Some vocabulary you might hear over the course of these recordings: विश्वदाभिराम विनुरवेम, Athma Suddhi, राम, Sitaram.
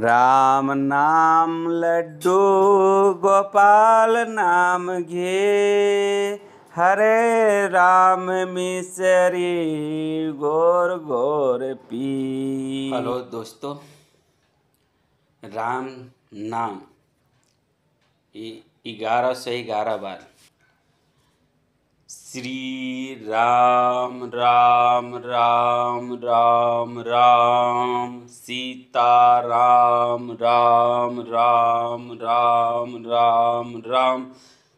राम नाम लड्डू गोपाल नाम घे, हरे राम मिसरी घोर घोर पी। हेलो दोस्तों, राम नाम 11 से 11 बार श्री राम राम राम राम राम, सीता राम राम राम राम राम राम,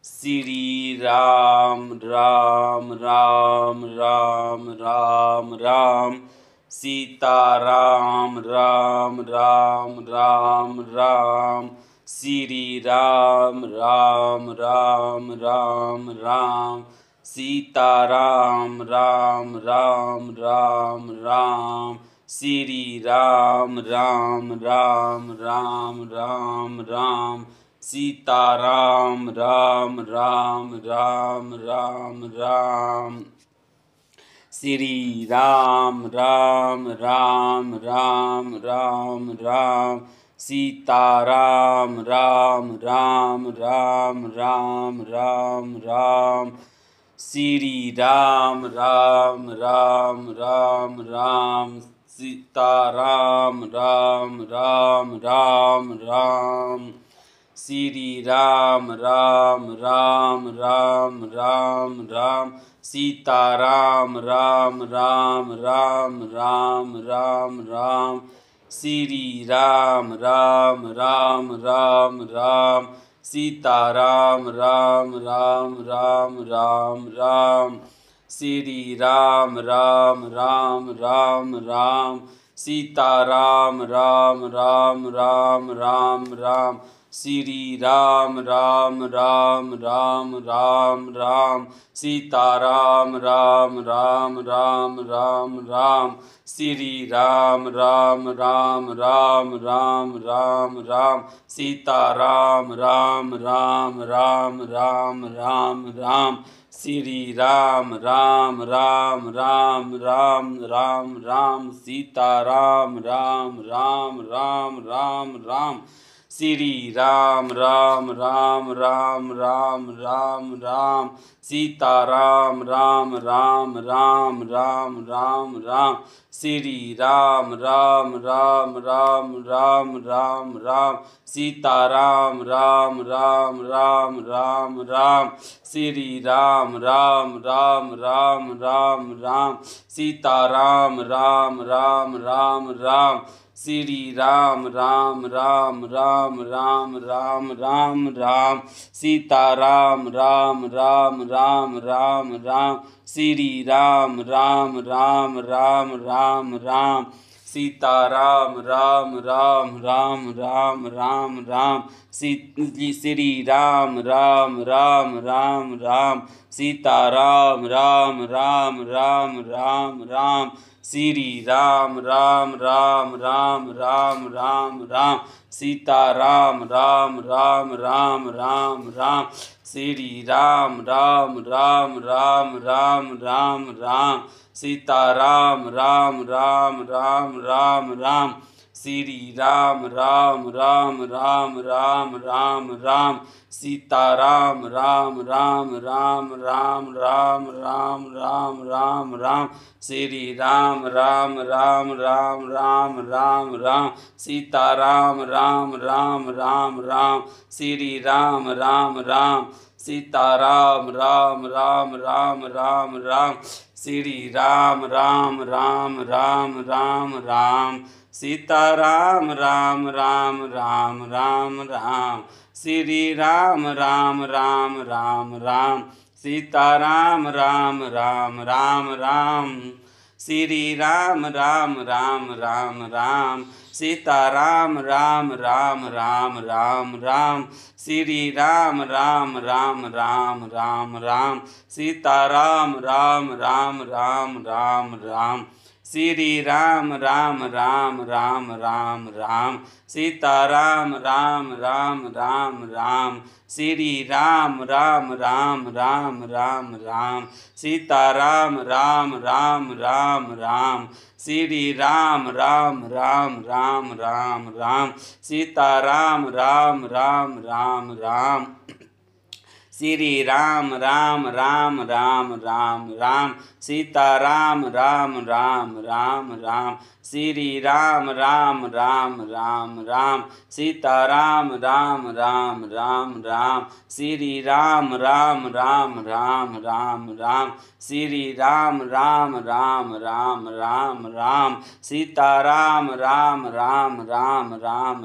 श्री राम राम राम राम राम राम, सीता राम राम राम राम राम, श्री राम राम राम राम राम, सीता राम राम राम राम राम, श्री राम राम राम राम राम राम, सीता राम राम राम राम राम राम, श्री राम राम राम राम राम राम, सीता राम राम राम राम राम राम राम, श्री राम राम राम राम राम, सीता राम राम राम राम राम, श्री राम राम राम राम राम राम, सीता राम राम राम राम राम राम राम, श्री राम राम राम राम राम, सीता राम राम राम राम राम राम, श्री राम राम राम राम राम, सीता राम राम राम राम राम राम, श्री राम राम राम राम राम राम, सीता राम राम राम राम राम राम, श्री राम राम राम राम राम राम राम, सीता राम राम राम राम राम राम राम, श्री राम राम राम राम राम राम राम, सीता राम राम राम राम राम राम, श्री राम राम राम राम राम राम राम, सीता राम राम राम राम राम राम राम, श्री राम राम राम राम राम राम राम, सीता राम राम राम राम राम राम, श्री राम राम राम राम राम राम, सीता राम राम राम राम राम, श्री राम राम राम राम राम राम राम राम, सीता राम राम राम राम राम राम, श्री राम राम राम राम राम राम, सीता राम राम राम राम राम राम राम, श्री राम राम राम राम राम, सीता राम राम राम राम राम राम, श्री राम राम राम राम राम राम राम, सीता राम राम राम राम राम राम, श्री राम राम राम राम राम राम राम, सीता राम राम राम राम राम राम, श्री राम राम राम राम राम राम राम, सीता राम राम राम राम राम राम राम राम राम राम, श्री राम राम राम राम राम राम राम, सीता राम राम राम राम राम, श्री राम राम राम, सीता राम राम राम राम राम राम, श्री राम राम राम राम राम राम, सीता राम राम राम राम राम राम, श्री राम राम राम राम राम, सीता राम राम राम राम राम, श्री राम राम राम राम राम, सीता राम राम राम राम राम राम, श्री राम राम राम राम राम राम, सीता राम राम राम राम राम राम, श्री राम राम राम राम राम राम, सीताराम राम राम राम राम, श्री राम राम राम राम राम राम, सीताराम राम राम राम राम, श्री राम राम राम राम राम राम, सीताराम राम राम राम राम, श्री राम राम राम राम राम राम, सीताराम राम राम राम राम, श्री राम राम राम राम राम, सीताराम राम राम राम राम, श्री राम राम राम राम राम राम, श्री राम राम राम राम राम राम, सीताराम राम राम राम राम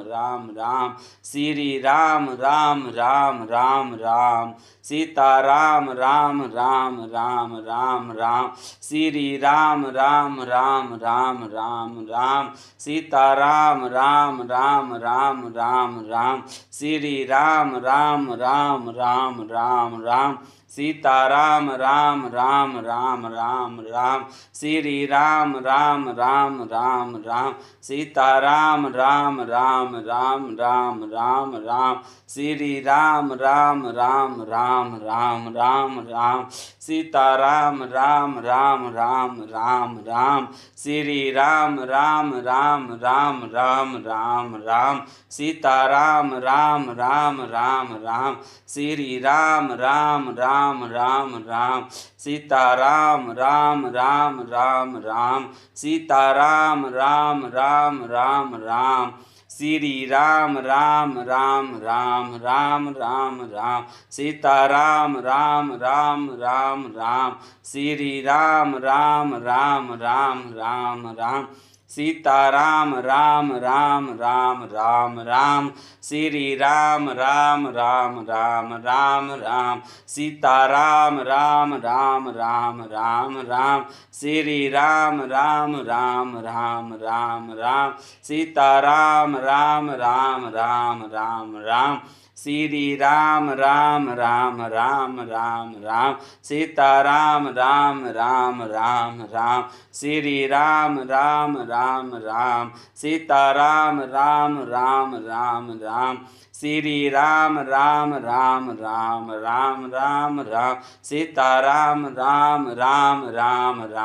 राम राम, श्री राम राम राम राम राम, सीताराम राम राम राम राम राम, श्री राम राम राम राम राम राम, सीताराम राम राम राम राम राम, श्री राम राम राम राम राम राम, सीताराम राम राम राम राम राम, श्री राम राम राम राम राम, सीताराम राम राम राम राम राम राम, श्री राम राम राम राम राम राम राम, सीताराम राम राम राम राम राम, श्री राम राम राम राम राम राम राम, सीताराम राम राम राम राम, श्री राम राम राम राम राम, सीताराम राम राम राम राम, सीताराम राम राम राम राम, श्री राम राम राम राम राम राम राम, सीताराम राम राम राम राम, श्री राम राम राम राम राम राम, सीताराम राम राम राम राम राम, श्री राम राम राम राम राम राम, सीताराम राम राम राम राम राम, श्री राम राम राम राम राम राम, सीताराम राम राम राम राम राम, श्री राम राम राम राम राम राम, सीताराम राम राम राम राम, श्री राम राम राम राम, सीताराम राम राम राम राम, श्री राम राम राम राम राम राम राम, सीताराम राम राम राम राम राम, श्री राम राम राम राम राम राम, सीताराम राम राम राम राम, श्री राम राम राम राम राम राम, सीताराम राम राम राम राम, श्री राम राम राम राम राम, सीताराम राम राम राम राम राम, श्री राम राम राम राम राम, सीताराम राम राम राम राम, श्री राम राम राम राम, सीताराम राम राम राम राम राम, श्री राम राम राम राम राम, सीताराम राम राम राम राम राम, श्री राम राम राम राम राम, सीताराम राम राम राम, श्री राम राम राम राम राम राम, सीताराम राम राम राम राम राम राम, सीताराम राम राम राम राम राम राम राम राम, श्री राम राम राम राम राम, सीताराम राम राम राम राम, श्री राम राम राम राम राम, सीताराम राम राम राम राम, श्री राम राम राम राम राम, सीताराम राम राम राम राम राम,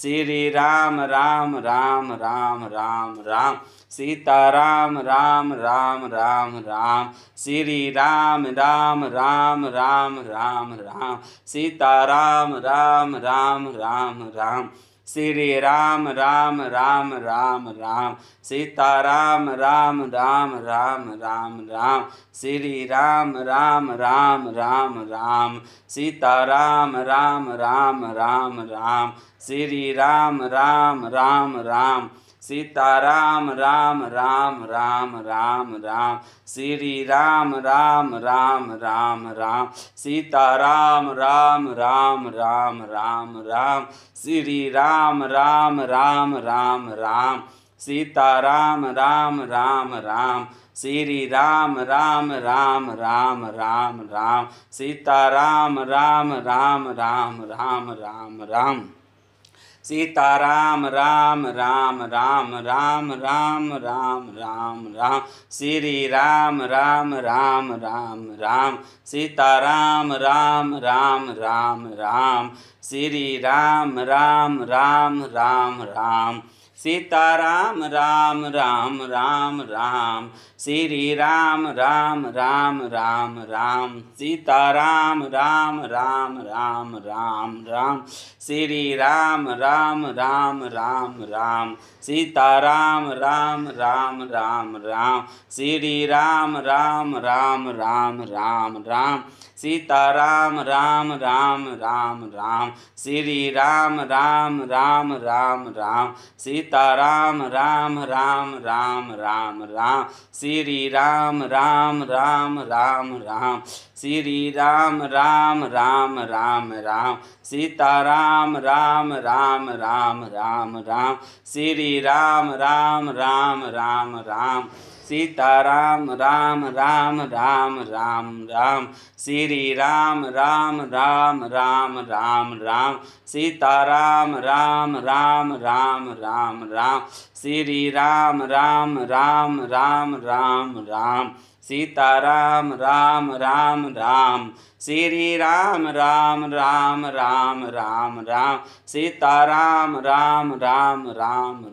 श्री राम राम राम राम राम, सीताराम राम राम राम राम, श्री राम राम राम राम राम राम, सीताराम राम राम राम राम, श्री राम राम राम राम राम, सीताराम राम राम राम राम राम, श्री राम राम राम राम राम, श्री राम राम राम राम राम, सीताराम राम राम राम राम राम, श्री राम राम राम राम राम, सीताराम राम राम राम राम राम श्री राम राम राम राम राम राम सीताराम राम राम राम राम राम श्री राम राम राम राम राम राम सीताराम राम राम राम श्री राम राम राम राम राम राम सीताराम राम राम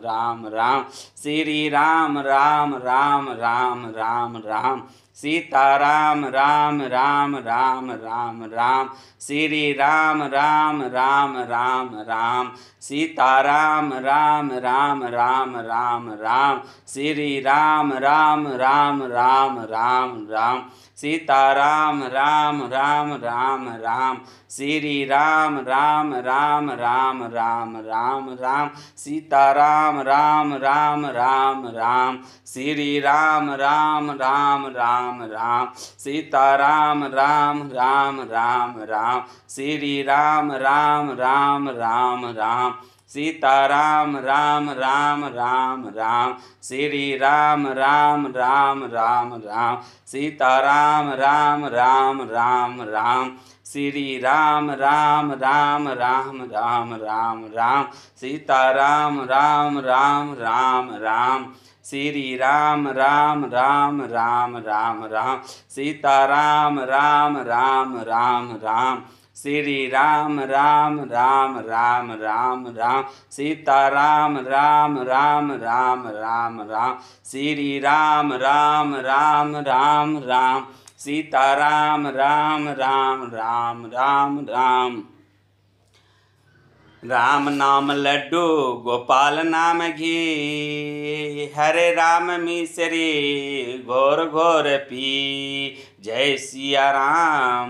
राम राम राम श्री राम राम राम राम राम राम सीताराम राम राम राम राम राम श्री राम राम राम राम राम सीताराम राम राम राम राम राम श्री राम राम राम राम राम राम सीताराम राम राम राम राम श्री राम राम राम राम राम राम राम सीताराम राम राम राम राम श्री राम राम राम राम राम सीताराम राम राम राम राम श्री राम राम राम राम राम सीताराम राम राम राम राम श्री राम राम राम राम राम सीताराम राम राम राम राम श्री राम राम राम राम राम राम राम सीताराम राम राम राम राम श्री राम राम राम राम राम राम सीताराम राम राम राम राम श्री राम राम राम राम राम राम सीताराम राम राम राम राम राम श्री राम राम राम राम राम सीताराम राम राम राम राम राम राम नाम लड्डू गोपाल नाम घी हरे राम मिसरी घोर घोर पी जय सिया राम।